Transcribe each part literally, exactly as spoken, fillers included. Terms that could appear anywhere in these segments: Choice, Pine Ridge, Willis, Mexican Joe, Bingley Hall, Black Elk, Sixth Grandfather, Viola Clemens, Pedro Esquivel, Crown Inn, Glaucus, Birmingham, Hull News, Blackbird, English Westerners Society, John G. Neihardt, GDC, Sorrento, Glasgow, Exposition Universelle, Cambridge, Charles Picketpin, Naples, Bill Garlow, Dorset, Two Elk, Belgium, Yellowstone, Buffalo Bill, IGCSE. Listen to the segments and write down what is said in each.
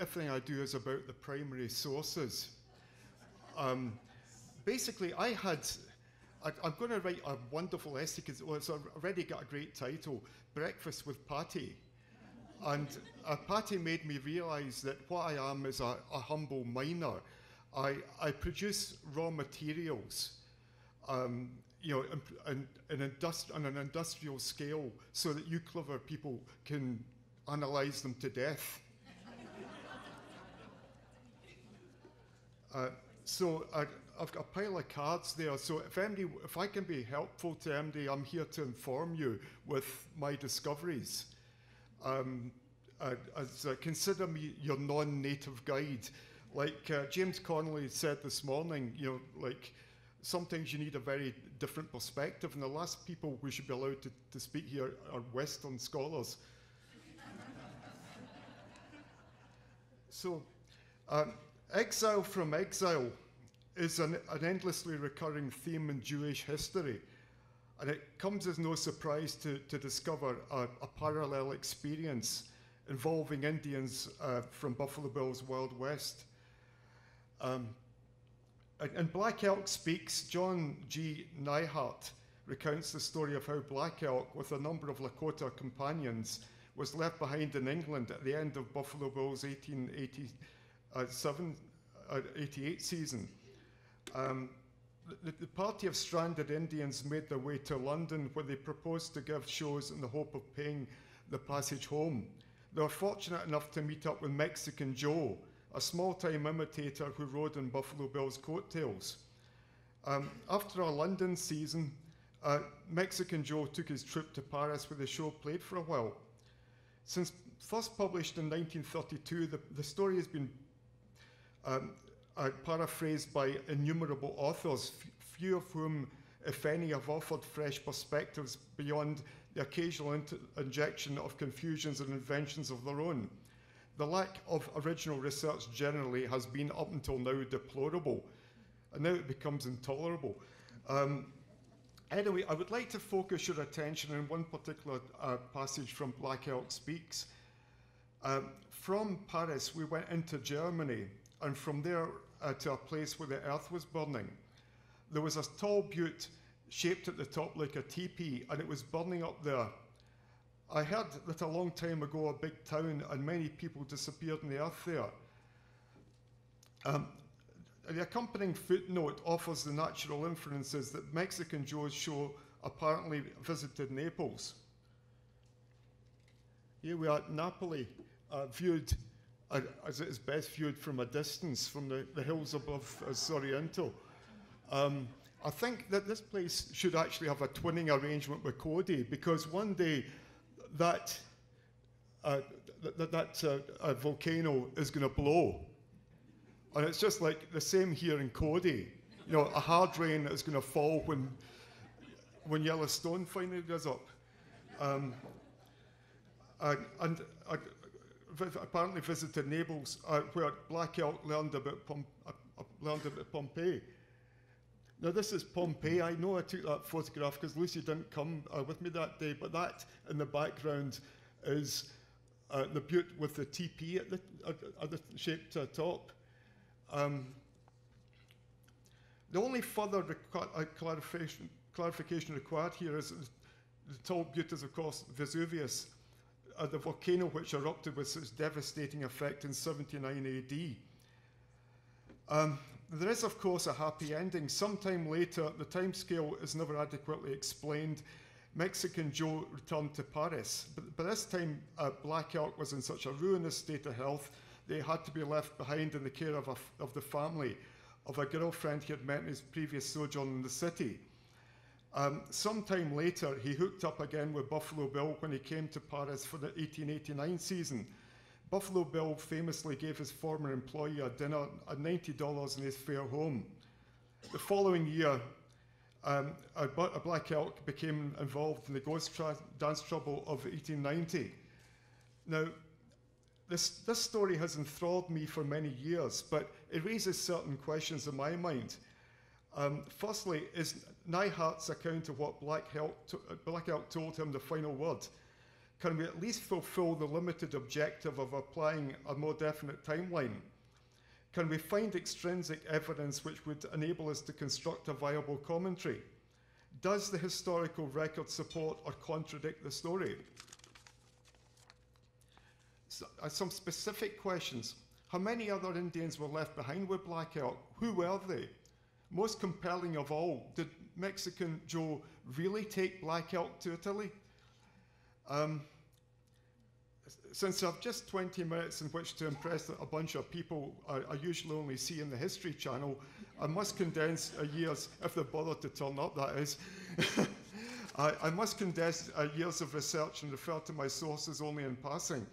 everything I do is about the primary sources. Um, basically, I had, I, I'm going to write a wonderful essay, because well, it's already got a great title, Breakfast with Patty. And uh, Patty made me realise that what I am is a, a humble miner. I, I produce raw materials, um, you know, and, and, and industri- on an industrial scale, so that you clever people can analyse them to death. uh, so I, I've got a pile of cards there. So if, M D, if I can be helpful to M D, I'm here to inform you with my discoveries. Um, uh, as, uh, consider me your non-native guide. Like uh, James Connolly said this morning, you know, like sometimes you need a very different perspective, and the last people who should be allowed to, to speak here are Western scholars. So, um, exile from exile is an, an endlessly recurring theme in Jewish history. And it comes as no surprise to, to discover a, a parallel experience involving Indians uh, from Buffalo Bill's Wild West. Um, and Black Elk Speaks, John G. Neihardt recounts the story of how Black Elk, with a number of Lakota companions, was left behind in England at the end of Buffalo Bill's eighteen eighty-seven eighty-eight season. Um, The, the party of stranded Indians made their way to London, where they proposed to give shows in the hope of paying the passage home. They were fortunate enough to meet up with Mexican Joe, a small-time imitator who rode in Buffalo Bill's coattails. Um, after a London season, uh, Mexican Joe took his trip to Paris, where the show played for a while. Since first published in nineteen thirty-two, the, the story has been um, Uh, paraphrased by innumerable authors, few of whom, if any, have offered fresh perspectives beyond the occasional injection of confusions and inventions of their own. The lack of original research generally has been, up until now, deplorable, and now it becomes intolerable. Um, anyway, I would like to focus your attention on one particular uh, passage from Black Elk Speaks. Um, from Paris, we went into Germany, and from there uh, to a place where the earth was burning. There was a tall butte shaped at the top like a teepee, and it was burning up there. I heard that a long time ago a big town and many people disappeared in the earth there. Um, the accompanying footnote offers the natural inferences that Mexican Joe's show apparently visited Naples. Here we are at Napoli, uh, viewed Uh, as it is best viewed from a distance, from the, the hills above uh, Sorrento. Um, I think that this place should actually have a twinning arrangement with Cody, because one day that, uh, th th that uh, uh, volcano is going to blow. And it's just like the same here in Cody. You know, a hard rain is going to fall when, when Yellowstone finally goes up. Um, uh, and... Uh, apparently visited Naples, uh, where Black Elk learned about, Pom uh, learned about Pompeii. Now, this is Pompeii. I know I took that photograph because Lucy didn't come uh, with me that day, but that in the background is uh, the butte with the teepee at the, uh, at the shaped uh, top. Um, the only further uh, clarification, clarification required here is the tall butte is, of course, Vesuvius, Uh, the volcano which erupted with such devastating effect in seventy-nine A D. Um, there is, of course, a happy ending. Sometime later, the timescale is never adequately explained, Mexican Joe returned to Paris. But by this time, uh, Black Elk was in such a ruinous state of health that he had to be left behind in the care of, a f of the family of a girlfriend he had met in his previous sojourn in the city. Um, sometime later, he hooked up again with Buffalo Bill when he came to Paris for the eighteen eighty-nine season. Buffalo Bill famously gave his former employee a dinner at ninety dollars in his fare home. The following year, um, a, a Black Elk became involved in the ghost tra dance trouble of eighteen ninety. Now, this, this story has enthralled me for many years, but it raises certain questions in my mind. Um, firstly, is Neihart's account of what Black Elk, Black Elk told him the final word? can we at least fulfill the limited objective of applying a more definite timeline? Can we find extrinsic evidence which would enable us to construct a viable commentary? Does the historical record support or contradict the story? So, uh, some specific questions. How many other Indians were left behind with Black Elk? Who were they? Most compelling of all, did Mexican Joe really take Black Elk to Italy? Um, since I've just twenty minutes in which to impress a bunch of people I, I usually only see in the History Channel, I must condense a year's, if they bother to turn up that is, I, I must condense a years of research and refer to my sources only in passing.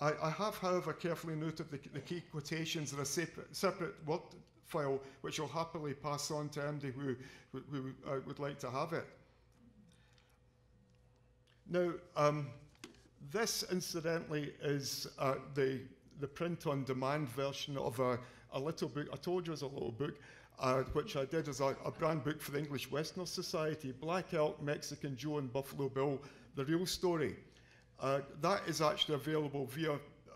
I, I have, however, carefully noted the, the key quotations in a separate, separate word file, which I'll happily pass on to Andy who, who, who uh, would like to have it. Now, um, this, incidentally, is uh, the, the print-on-demand version of a, a little book. I told you it was a little book, uh, which I did as a, a brand book for the English Westerners Society, Black Elk, Mexican Joe and Buffalo Bill, The Real Story. Uh, that is actually available via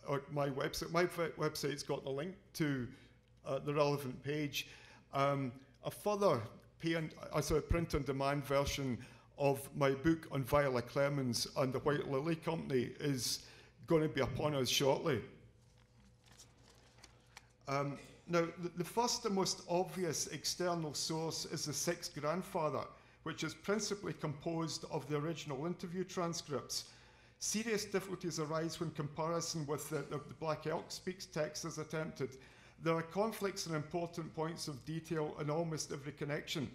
uh, my website. My website's got the link to uh, the relevant page. Um, a further uh, so print-on-demand version of my book on Viola Clemens and the White Lily Company is going to be upon us shortly. Um, now, the, the first and most obvious external source is the Sixth Grandfather, which is principally composed of the original interview transcripts. Serious difficulties arise when comparison with the, the Black Elk Speaks text is attempted. There are conflicts and important points of detail in almost every connection.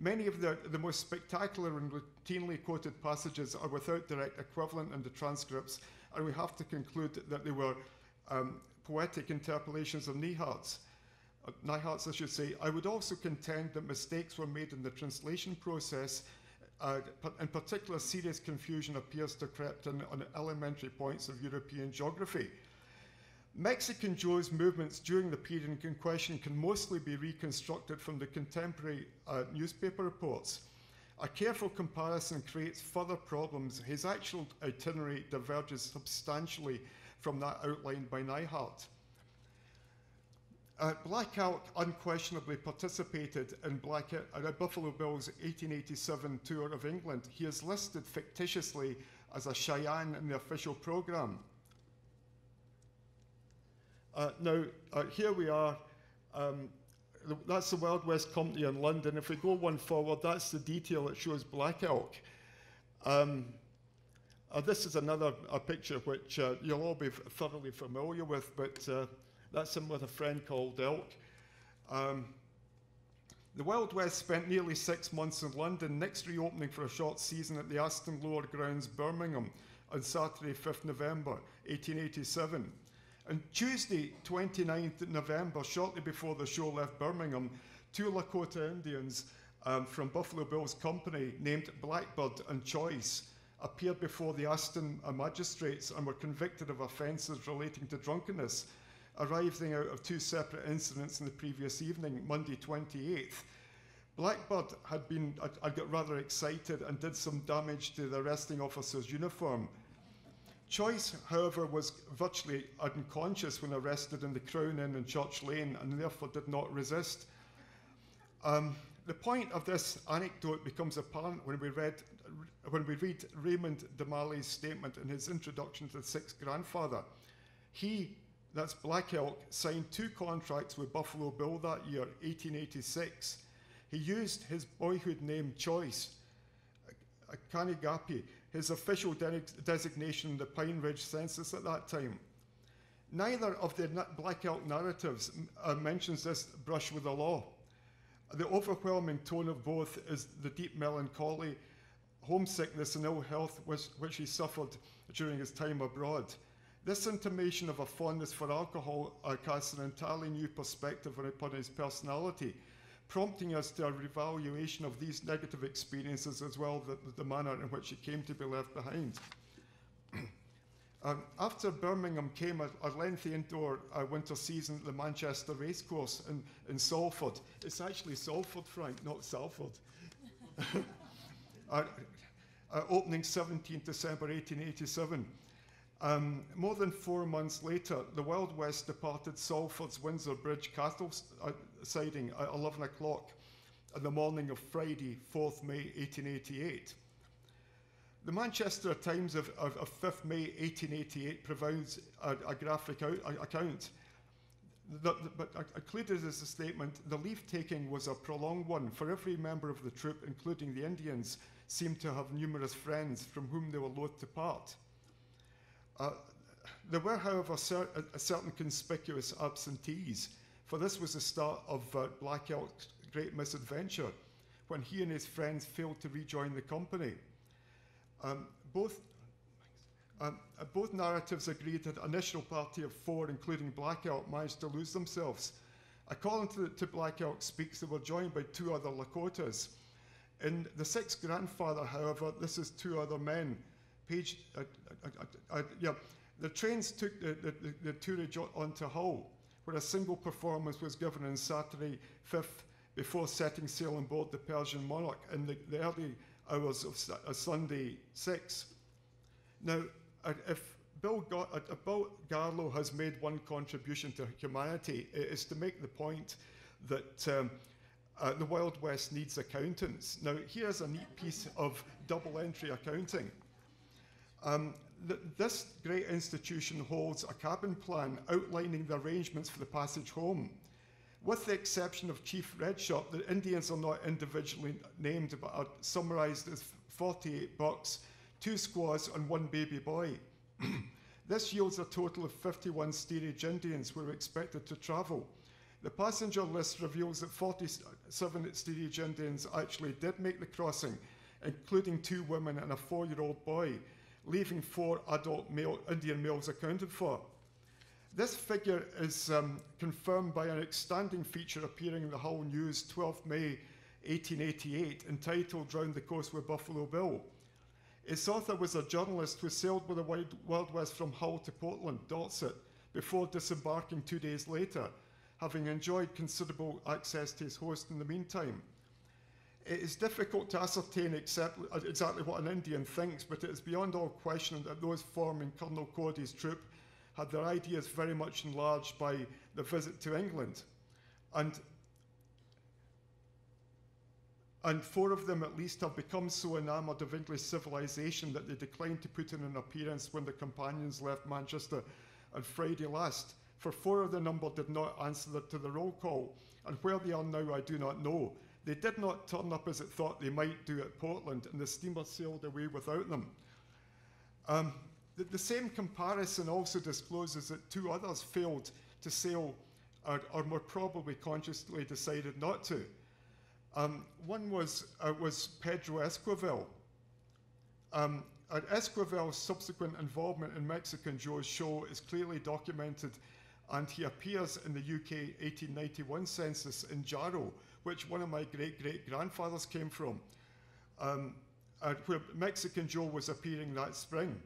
Many of the, the most spectacular and routinely quoted passages are without direct equivalent in the transcripts, and we have to conclude that they were um, poetic interpolations of Neihardt's. Uh, Neihardt's, I should say. I would also contend that mistakes were made in the translation process. Uh, in particular, serious confusion appears to have crept in on elementary points of European geography. Mexican Joe's movements during the period in question can mostly be reconstructed from the contemporary uh, newspaper reports. A careful comparison creates further problems. His actual itinerary diverges substantially from that outlined by Neihardt. Uh, Black Elk unquestionably participated in Black Elk, uh, Buffalo Bill's eighteen eighty-seven tour of England. He is listed fictitiously as a Cheyenne in the official programme. Uh, now, uh, here we are, um, th that's the Wild West Company in London. If we go one forward, that's the detail that shows Black Elk. Um, uh, this is another a picture which uh, you'll all be thoroughly familiar with, but uh, that's him with a friend called Elk. Um, the Wild West spent nearly six months in London, next reopening for a short season at the Aston Lower Grounds, Birmingham, on Saturday, fifth November eighteen eighty-seven. On Tuesday, twenty-ninth of November, shortly before the show left Birmingham, two Lakota Indians um, from Buffalo Bill's company named Blackbird and Choice appeared before the Aston uh, magistrates and were convicted of offences relating to drunkenness, arising out of two separate incidents in the previous evening, Monday twenty-eighth. Blackbird had been, I, I got rather excited and did some damage to the arresting officer's uniform. Choice, however, was virtually unconscious when arrested in the Crown Inn and Church Lane and therefore did not resist. Um, the point of this anecdote becomes apparent when we, read, when we read Raymond Damalley's statement in his introduction to the Sixth Grandfather. He, that's Black Elk, signed two contracts with Buffalo Bill that year, eighteen eighty-six. He used his boyhood name Choice, Kanigapi, his official de designation in the Pine Ridge census at that time. Neither of the Black Elk narratives uh, mentions this brush with the law. The overwhelming tone of both is the deep melancholy, homesickness and ill health which, which he suffered during his time abroad. This intimation of a fondness for alcohol uh, casts an entirely new perspective upon his personality, prompting us to a revaluation of these negative experiences as well as the, the manner in which it came to be left behind. um, after Birmingham came a, a lengthy indoor uh, winter season at the Manchester Racecourse in, in Salford. It's actually Salford, Frank, not Salford. uh, uh, opening seventeenth December eighteen eighty-seven. Um, more than four months later, the Wild West departed Salford's Windsor Bridge cattle uh, siding at eleven o'clock on the morning of Friday, fourth May eighteen eighty-eight. The Manchester Times of, of, of fifth May eighteen eighty-eight provides a, a graphic out, a, account, the, the, but included as a statement, the leave-taking was a prolonged one, for every member of the troop, including the Indians, seemed to have numerous friends from whom they were loath to part. Uh, there were, however, cer a certain conspicuous absentees, for this was the start of uh, Black Elk's great misadventure, when he and his friends failed to rejoin the company. Um, both, um, uh, both narratives agreed that an initial party of four, including Black Elk, managed to lose themselves. According to, to Black Elk Speaks, they were joined by two other Lakotas. In the Sixth Grandfather, however, this is two other men. Page, uh, uh, uh, uh, yeah, the trains took the, the, the, the tourage on to Hull, where a single performance was given on Saturday fifth before setting sail on board the Persian Monarch in the, the early hours of su uh, Sunday six. Now, uh, if Bill, Gar uh, Bill Garlow has made one contribution to humanity, it is to make the point that um, uh, the Wild West needs accountants. Now, here's a neat piece of double-entry accounting. Um, th this great institution holds a cabin plan outlining the arrangements for the passage home. With the exception of Chief Redshirt, the Indians are not individually named, but are summarized as forty-eight bucks, two squaws and one baby boy. This yields a total of fifty-one steerage Indians who are expected to travel. The passenger list reveals that forty-seven steerage Indians actually did make the crossing, including two women and a four-year-old boy, leaving four adult male, Indian males accounted for. This figure is um, confirmed by an outstanding feature appearing in the Hull News twelfth May eighteen eighty-eight, entitled Round the Coast with Buffalo Bill. Its author was a journalist who sailed with the Wild West from Hull to Portland, Dorset, before disembarking two days later, having enjoyed considerable access to his host in the meantime. It is difficult to ascertain except, uh, exactly what an Indian thinks, but it is beyond all question that those forming Colonel Cody's troop had their ideas very much enlarged by the visit to England. And, and four of them at least have become so enamoured of English civilization that they declined to put in an appearance when their companions left Manchester on Friday last, for four of the number did not answer the, to the roll call, and where they are now I do not know. They did not turn up as it thought they might do at Portland, and the steamer sailed away without them. Um, the, the same comparison also discloses that two others failed to sail, or, or more probably consciously decided not to. Um, one was, uh, was Pedro Esquivel. Um, Esquivel's subsequent involvement in Mexican Joe's show is clearly documented, and he appears in the U K eighteen ninety-one census in Jarrow, which one of my great-great-grandfathers came from, um, uh, where Mexican Joe was appearing that spring.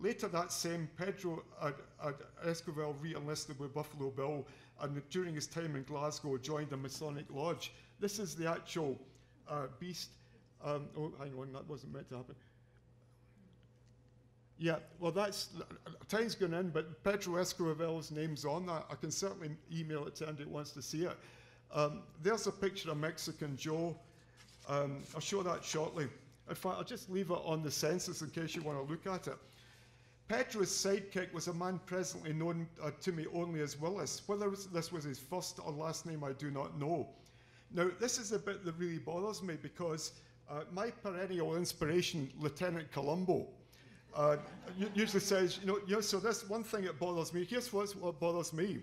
Later that same, Pedro uh, uh, Esquivel re-enlisted with Buffalo Bill, and during his time in Glasgow joined a Masonic lodge. This is the actual uh, beast. Um, oh, hang on, that wasn't meant to happen. Yeah, well, that's, time's gone in, but Pedro Esquivel's name's on that. I can certainly email it to anybody who wants to see it. Um, there's a picture of Mexican Joe. Um, I'll show that shortly. In fact, I'll just leave it on the census in case you want to look at it. Pedro's sidekick was a man presently known uh, to me only as Willis. Whether this was his first or last name, I do not know. Now, this is the bit that really bothers me, because uh, my perennial inspiration, Lieutenant Columbo, uh, usually says, you know, yeah, so that's one thing that bothers me. Here's what's, what bothers me.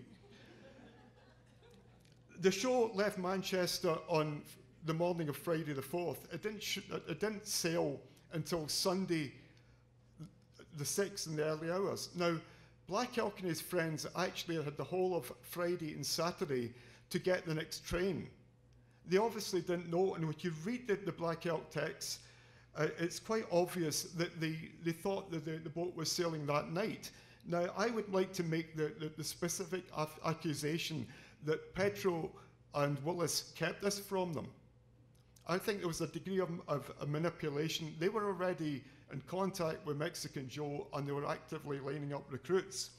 The show left Manchester on the morning of Friday the fourth. It didn't, sh it didn't sail until Sunday the sixth in the early hours. Now, Black Elk and his friends actually had the whole of Friday and Saturday to get the next train. They obviously didn't know, and when you read the, the Black Elk text, uh, it's quite obvious that they, they thought that the, the boat was sailing that night. Now, I would like to make the, the, the specific accusation that Pedro and Willis kept this from them. I think there was a degree of, of, of manipulation. They were already in contact with Mexican Joe, and they were actively lining up recruits.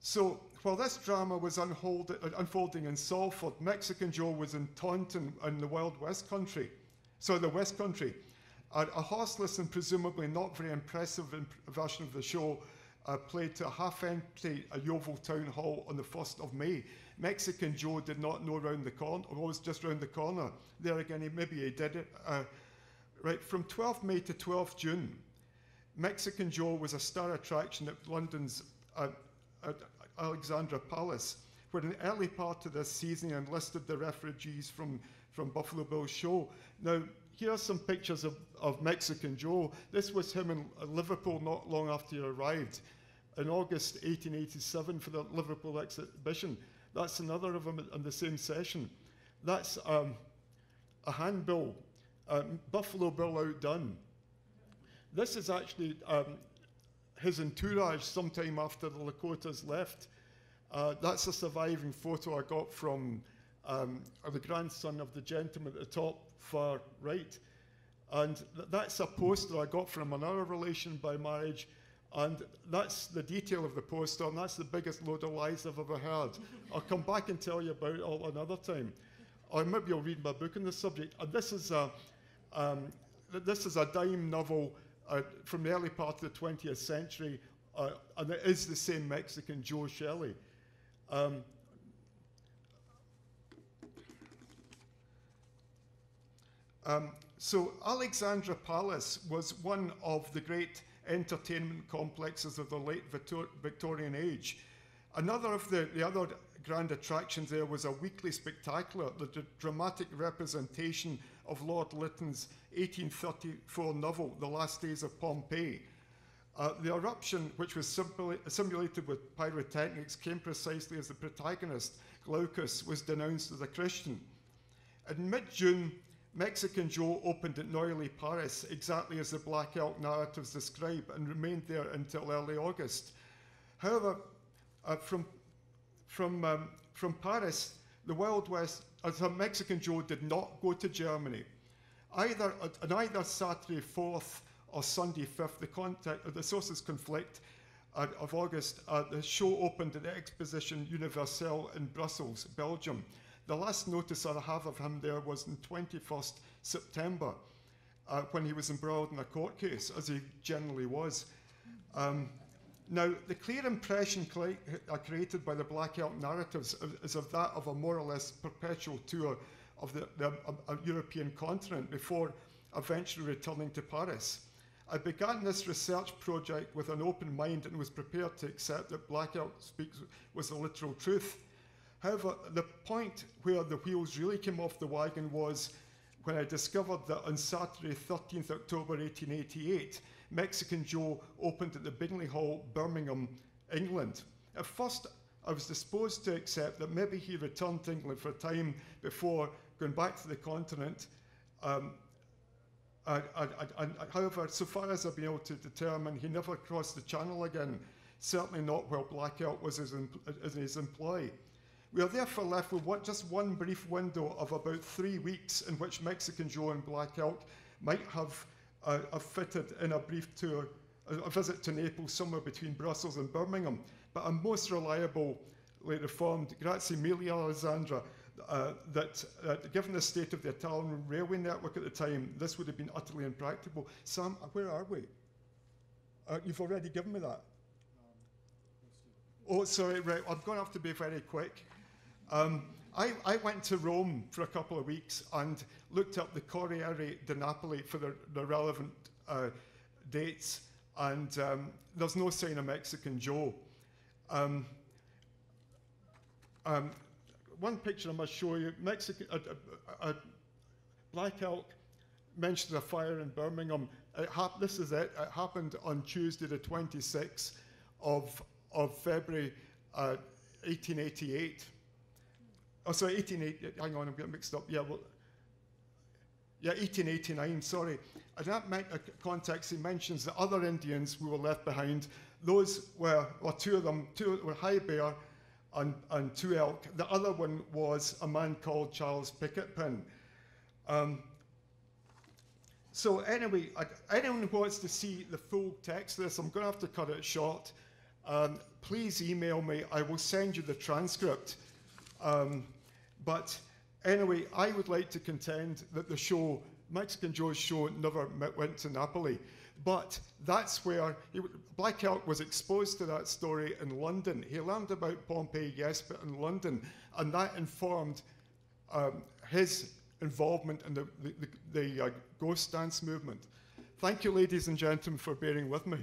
So while this drama was unhold, uh, unfolding in Salford, Mexican Joe was in Taunton in the Wild West Country, so the West Country. A, a horseless and presumably not very impressive imp version of the show uh, played to a half-empty uh, Yeovil Town Hall on the first of May. Mexican Joe did not know round the corner, or was just round the corner. There again, he, maybe he did it. Uh, right, from twelfth May to twelfth June, Mexican Joe was a star attraction at London's uh, at Alexandra Palace, where in the early part of this season enlisted the refugees from, from Buffalo Bill's show. Now, here are some pictures of, of Mexican Joe. This was him in Liverpool not long after he arrived, in August eighteen eighty-seven for the Liverpool exhibition. That's another of them in the same session. That's um, a handbill, um, Buffalo Bill outdone. This is actually um, his entourage sometime after the Lakotas left. Uh, that's a surviving photo I got from um, the grandson of the gentleman at the top, far right. And th that's a poster I got from another relation by marriage. And that's the detail of the poster, and that's the biggest load of lies I've ever heard. I'll come back and tell you about it all another time. Or maybe you'll read my book on the subject. And this is a, um, th this is a dime novel uh, from the early part of the twentieth century, uh, and it is the same Mexican Joe Shelley. Um, um, so Alexandra Palace was one of the great entertainment complexes of the late Victor Victorian age. Another of the, the other grand attractions there was a weekly spectacular, the d dramatic representation of Lord Lytton's eighteen thirty-four novel, The Last Days of Pompeii. Uh, the eruption, which was simula simulated with pyrotechnics, came precisely as the protagonist, Glaucus, was denounced as a Christian. In mid-June, Mexican Joe opened at Neuilly, Paris, exactly as the Black Elk narratives describe, and remained there until early August. However, uh, from, from, um, from Paris, the Wild West, as uh, Mexican Joe did not go to Germany. Either, uh, on either Saturday fourth or Sunday fifth, the, contact, uh, the sources conflict uh, of August, uh, the show opened at the Exposition Universelle in Brussels, Belgium. The last notice I have of him there was on twenty-first September, uh, when he was embroiled in a court case, as he generally was. Um, now, the clear impression uh, created by the Black Elk narratives is of that of a more or less perpetual tour of the, the uh, uh, European continent before eventually returning to Paris. I began this research project with an open mind and was prepared to accept that Black Elk Speaks was the literal truth. However, the point where the wheels really came off the wagon was when I discovered that on Saturday, thirteenth October eighteen eighty-eight, Mexican Joe opened at the Bingley Hall, Birmingham, England. At first, I was disposed to accept that maybe he returned to England for a time before going back to the continent. Um, I, I, I, I, however, so far as I've been able to determine, he never crossed the channel again, certainly not while Black Elk was in his, his employ. We are therefore left with what, just one brief window of about three weeks in which Mexican Joe and Black Elk might have, uh, have fitted in a brief tour, a, a visit to Naples somewhere between Brussels and Birmingham. But I'm most reliably informed, grazie mille Alessandra, uh, that uh, given the state of the Italian railway network at the time, this would have been utterly impracticable. Sam, where are we? Uh, you've already given me that. Oh, sorry, right, I'm going to have to be very quick. Um, I, I went to Rome for a couple of weeks and looked up the Corriere di Napoli for the, the relevant uh, dates, and um, there's no sign of Mexican Joe. Um, um, one picture I must show you, Mexican, uh, uh, uh, Black Elk mentioned a fire in Birmingham. It hap this is it, it happened on Tuesday the twenty-sixth of, of February uh, eighteen eighty-eight. Oh, sorry, eighteen eighty, hang on, I'm getting mixed up. Yeah, well, yeah, eighteen eighty-nine, sorry. In that uh, context, he mentions the other Indians who were left behind. Those were, well, two of them, two were High Bear and, and two elk. The other one was a man called Charles Picketpin. Um, so anyway, I, anyone who wants to see the full text of this, I'm going to have to cut it short. Um, please email me. I will send you the transcript. Um, but anyway, I would like to contend that the show, Mexican Joe's show, never went to Napoli. But that's where he, Black Elk was exposed to that story in London. He learned about Pompeii, yes, but in London. And that informed um, his involvement in the, the, the, the uh, ghost dance movement. Thank you, ladies and gentlemen, for bearing with me.